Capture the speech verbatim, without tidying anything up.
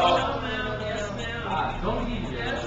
Yes, ma'am. Yes, ma'am. Don't eat it.